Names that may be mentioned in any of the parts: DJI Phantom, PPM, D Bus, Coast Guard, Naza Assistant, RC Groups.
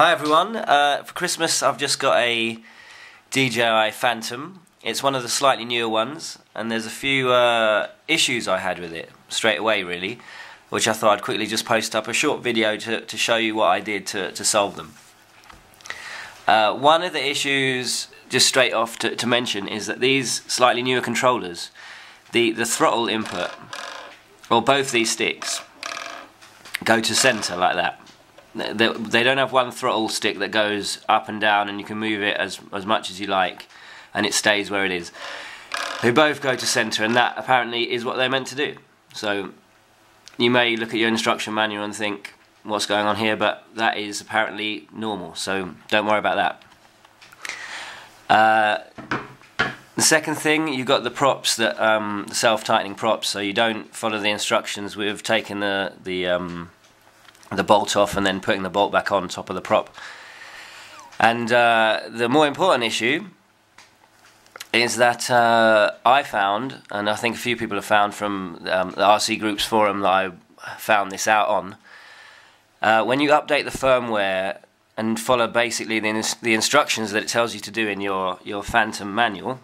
Hi everyone, for Christmas I've just got a DJI Phantom. It's one of the slightly newer ones, and there's a few issues I had with it straight away really, which I thought I'd quickly just post up a short video to show you what I did to solve them. One of the issues, just straight off to mention, is that these slightly newer controllers, the throttle input, well, both these sticks go to centre like that. They don't have one throttle stick that goes up and down and you can move it as much as you like and it stays where it is. They both go to centre, and that apparently is what they're meant to do. So you may look at your instruction manual and think what's going on here, but that is apparently normal, so don't worry about that. The second thing, you've got the props, the self-tightening props, so you don't follow the instructions with taking the bolt off and then putting the bolt back on top of the prop. And the more important issue is that I found, and I think a few people have found from the RC Groups forum that I found this out on, when you update the firmware and follow basically the instructions that it tells you to do in your Phantom manual,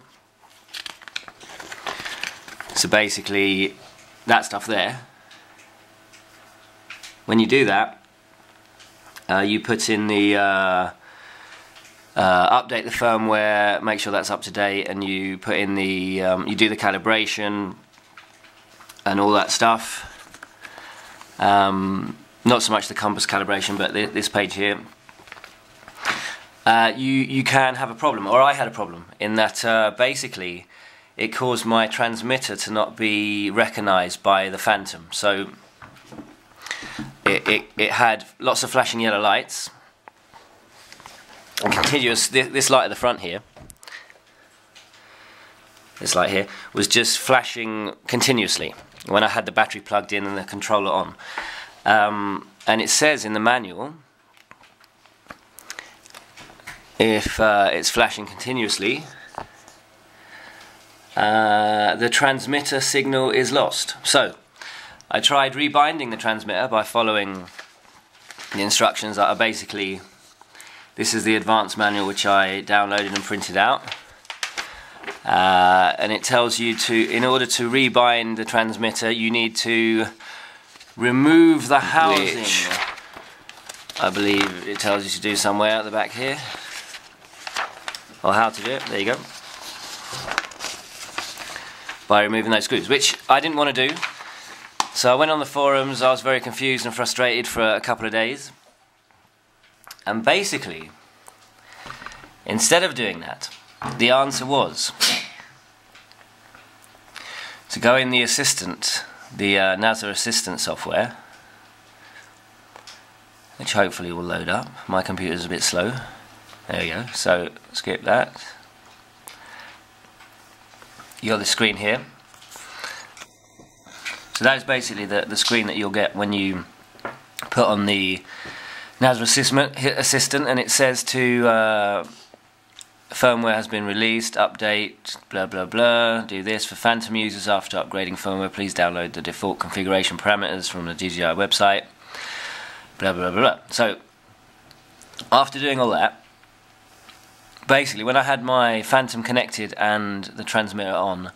so basically that stuff there, when you do that, you put in the update the firmware, make sure that's up to date, and you put in the you do the calibration and all that stuff. Not so much the compass calibration, but this page here. You can have a problem, or I had a problem, in that basically it caused my transmitter to not be recognised by the Phantom. So it had lots of flashing yellow lights, and continuous, this light at the front here, this light here, was just flashing continuously when I had the battery plugged in and the controller on. And it says in the manual, if it's flashing continuously, the transmitter signal is lost. So I tried rebinding the transmitter by following the instructions that are basically, this is the advanced manual which I downloaded and printed out, and it tells you to, in order to rebind the transmitter, you need to remove the housing, which I believe it tells you to do somewhere at the back here, or how to do it, there you go, by removing those screws, which I didn't want to do. So I went on the forums, I was very confused and frustrated for a couple of days, and basically, instead of doing that, the answer was to go in the assistant, the Naza Assistant software, which hopefully will load up. My computer's a bit slow. There we go, so skip that. You've got the screen here. So that is basically the screen that you'll get when you put on the Naza Assistant, and it says to firmware has been released, update, blah blah blah, do this. For Phantom users, after upgrading firmware, please download the default configuration parameters from the DJI website, blah blah blah blah. So after doing all that, basically when I had my Phantom connected and the transmitter on,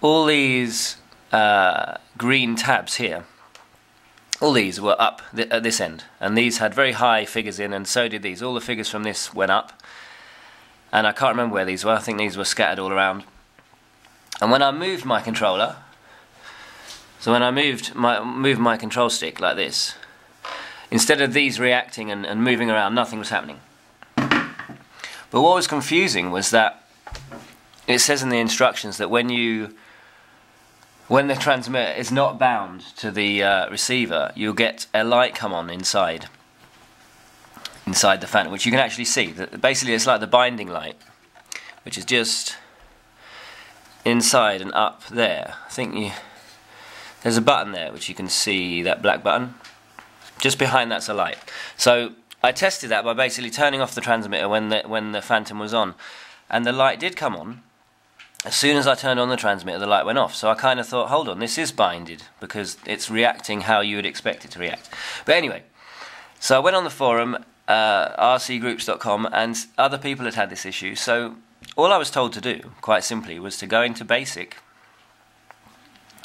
all these green tabs here, all these were up at this end, and these had very high figures in, and so did these. All the figures from this went up, and I can't remember where these were. I think these were scattered all around. And when I moved my controller, so when I moved my control stick like this, instead of these reacting and moving around, nothing was happening. But what was confusing was that it says in the instructions that when the transmitter is not bound to the receiver, you'll get a light come on inside the Phantom, which you can actually see. Basically, it's like the binding light, which is just inside and up there. I think there's a button there, which you can see, that black button. Just behind that's a light. So I tested that by basically turning off the transmitter when the Phantom was on, and the light did come on. As soon as I turned on the transmitter, the light went off, so I kind of thought, hold on, this is binded, because it's reacting how you would expect it to react. But anyway, so I went on the forum, rcgroups.com, and other people had had this issue. So all I was told to do, quite simply, was to go into Basic,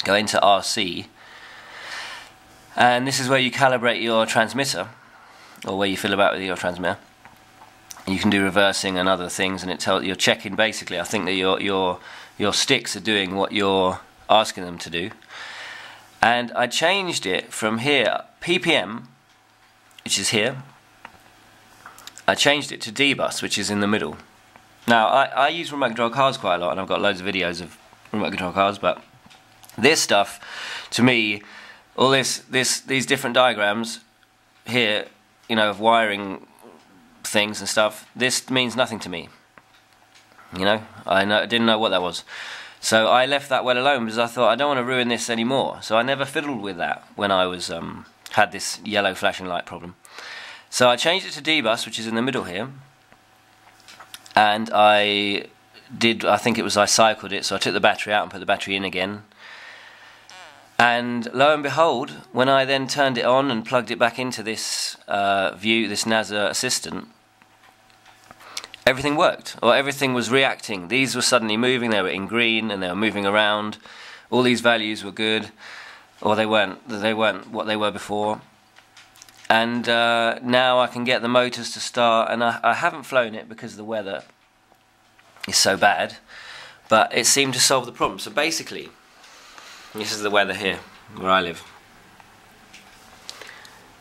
go into RC, and this is where you calibrate your transmitter, or where you fiddle about with your transmitter. You can do reversing and other things, and it tells you're checking basically. I think that your sticks are doing what you're asking them to do. And I changed it from here, PPM, which is here. I changed it to D Bus, which is in the middle. Now I use remote control cars quite a lot, and I've got loads of videos of remote control cars. But this stuff, to me, all these different diagrams here, you know, of wiring things and stuff, this means nothing to me. You know, I didn't know what that was, so I left that well alone because I thought I don't want to ruin this anymore. So I never fiddled with that when I was had this yellow flashing light problem. So I changed it to D Bus, which is in the middle here, and I did. I think it was I cycled it, so I took the battery out and put the battery in again. And lo and behold, when I then turned it on and plugged it back into this view, this Naza Assistant, everything worked, or everything was reacting. These were suddenly moving, they were in green and they were moving around. All these values were good, or they weren't what they were before. And now I can get the motors to start, and I haven't flown it because the weather is so bad, but it seemed to solve the problem. So basically, this is the weather here, where I live.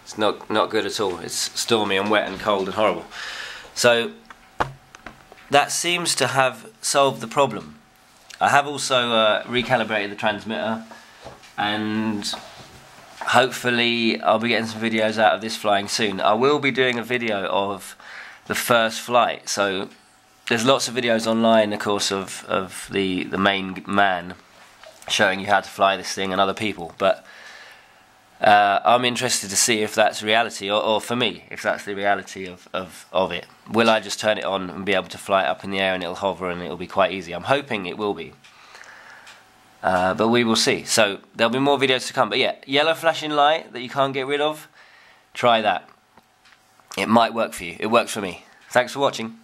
It's not good at all. It's stormy and wet and cold and horrible. So that seems to have solved the problem. I have also recalibrated the transmitter, and hopefully I'll be getting some videos out of this flying soon. I will be doing a video of the first flight. So there's lots of videos online, of course, of the main man, showing you how to fly this thing and other people, but I'm interested to see if that's reality, or for me, if that's the reality of it. Will I just turn it on and be able to fly it up in the air and it'll hover and it'll be quite easy? I'm hoping it will be, but we will see. So there'll be more videos to come. But yeah, yellow flashing light that you can't get rid of, try that. It might work for you. It works for me. Thanks for watching.